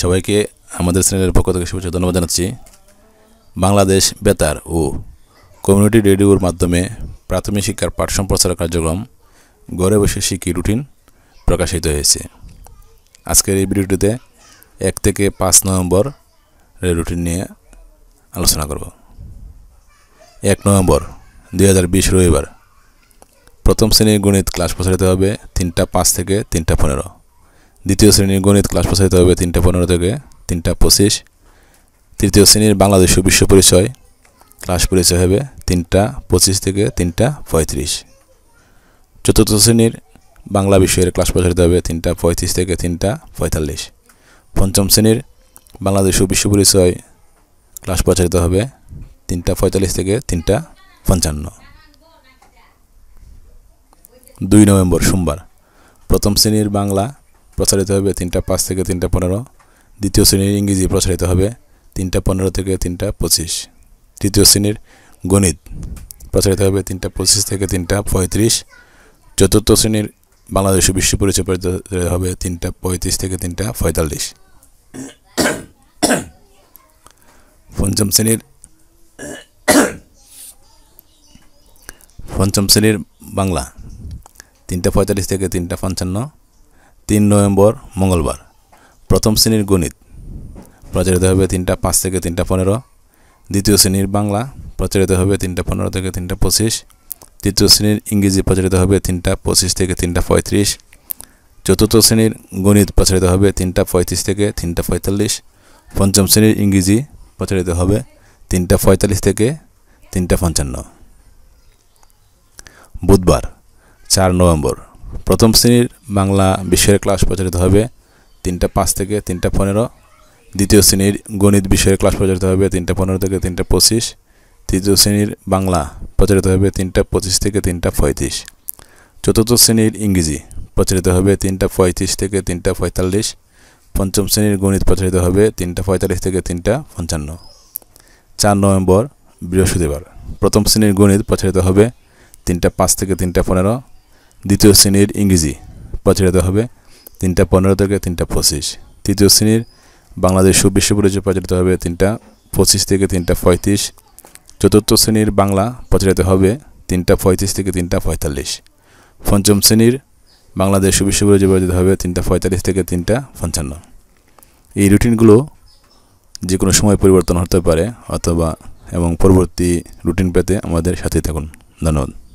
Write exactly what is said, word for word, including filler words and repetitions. সবাইকে আমাদের চ্যানেলের পক্ষ থেকে শুভেচ্ছা ধন্যবাদ জানাচ্ছি। বাংলাদেশ বেতার ও কমিউনিটি রেডিওর মাধ্যমে প্রাথমিক শিক্ষার পাঠ সম্প্রচার কার্যক্রম ঘরে বসে শিখি রুটিন প্রকাশিত হয়েছে। আজকের এই ভিডিওটিতে এক থেকে পাঁচ নভেম্বর রুটিন নিয়ে আলোচনা করব। এক নভেম্বর দুই হাজার বিশ রবিবার প্রথম শ্রেণীর গণিত ক্লাস প্রচারিত হবে তিনটা পাঁচ থেকে তিনটা পনেরো। দ্বিতীয় শ্রেণীর গণিত ক্লাস প্রচারিত হবে তিনটা পনেরো থেকে তিনটা পঁচিশ। তৃতীয় শ্রেণীর বাংলাদেশ ও বিশ্ব পরিচয় ক্লাস পরিচয় হবে তিনটা পঁচিশ থেকে তিনটা পঁয়ত্রিশ। চতুর্থ শ্রেণীর বাংলা বিষয়ের ক্লাস প্রচারিত হবে তিনটা পঁয়ত্রিশ থেকে তিনটা পঁয়তাল্লিশ। পঞ্চম শ্রেণীর বাংলাদেশ ও বিশ্ব পরিচয় ক্লাস প্রচারিত হবে তিনটা পঁয়তাল্লিশ থেকে তিনটা পঞ্চান্ন। দুই নভেম্বর সোমবার প্রথম শ্রেণীর বাংলা প্রচারিত হবে তিনটা পাঁচ থেকে তিনটা পনেরো। দ্বিতীয় শ্রেণীর ইংরেজি প্রচারিত হবে তিনটা পনেরো থেকে তিনটা পঁচিশ। তৃতীয় শ্রেণীর গণিত প্রচারিত হবে তিনটা পঁচিশ থেকে তিনটা পঁয়ত্রিশ। চতুর্থ শ্রেণীর বাংলাদেশ ও বিশ্ব পরিচয় প্রচারিত হবে তিনটা পঁয়ত্রিশ থেকে তিনটা পঁয়তাল্লিশ। পঞ্চম শ্রেণীর পঞ্চম শ্রেণীর বাংলা তিনটা পঁয়তাল্লিশ থেকে তিনটা পঞ্চান্ন। তিন নভেম্বর মঙ্গলবার প্রথম শ্রেণীর গণিত প্রচারিত হবে তিনটা পাঁচ থেকে তিনটা পনেরো। দ্বিতীয় শ্রেণীর বাংলা প্রচারিত হবে তিনটা পনেরো থেকে তিনটা পঁচিশ। তৃতীয় শ্রেণীর ইংরেজি প্রচারিত হবে তিনটা পঁচিশ থেকে তিনটা পঁয়ত্রিশ। চতুর্থ শ্রেণীর গণিত প্রচারিত হবে তিনটা পঁয়ত্রিশ থেকে তিনটা পঁয়তাল্লিশ। পঞ্চম শ্রেণীর ইংরেজি প্রচারিত হবে তিনটা পঁয়তাল্লিশ থেকে তিনটা পঞ্চান্ন। বুধবার চার নভেম্বর প্রথম শ্রেণীর বাংলা বিষয়ের ক্লাস প্রচারিত হবে তিনটা পাঁচ থেকে তিনটা পনেরো। দ্বিতীয় শ্রেণীর গণিত বিষয়ের ক্লাস প্রচারিত হবে তিনটা পনেরো থেকে তিনটা পঁচিশ। তৃতীয় শ্রেণীর বাংলা প্রচারিত হবে তিনটা পঁচিশ থেকে তিনটা পঁয়ত্রিশ। চতুর্থ শ্রেণীর ইংরেজি প্রচারিত হবে তিনটা পঁয়ত্রিশ থেকে তিনটা পঁয়তাল্লিশ। পঞ্চম শ্রেণীর গণিত প্রচারিত হবে তিনটা পঁয়তাল্লিশ থেকে তিনটা পঞ্চান্ন। চার নভেম্বর বৃহস্পতিবার প্রথম শ্রেণীর গণিত প্রচারিত হবে তিনটা পাঁচ থেকে তিনটা পনেরো। দ্বিতীয় শ্রেণীর ইংরেজি প্রচারিত হবে তিনটা পনেরো থেকে তিনটা পঁচিশ। তৃতীয় শ্রেণীর বাংলাদেশ ও বিশ্ব পরিচয় প্রচারিত হবে তিনটা পঁচিশ থেকে তিনটা পঁয়ত্রিশ। চতুর্থ শ্রেণীর বাংলা প্রচারিত হবে তিনটা পঁয়ত্রিশ থেকে তিনটা পঁয়তাল্লিশ। পঞ্চম শ্রেণীর বাংলাদেশ ও বিশ্ব পরিচয় প্রচারিত হবে তিনটা পঁয়তাল্লিশ থেকে তিনটা পঞ্চান্ন। এই রুটিনগুলো যে কোনো সময় পরিবর্তন হতে পারে অথবা এবং পরবর্তী রুটিন পেতে আমাদের সাথে থাকুন। ধন্যবাদ।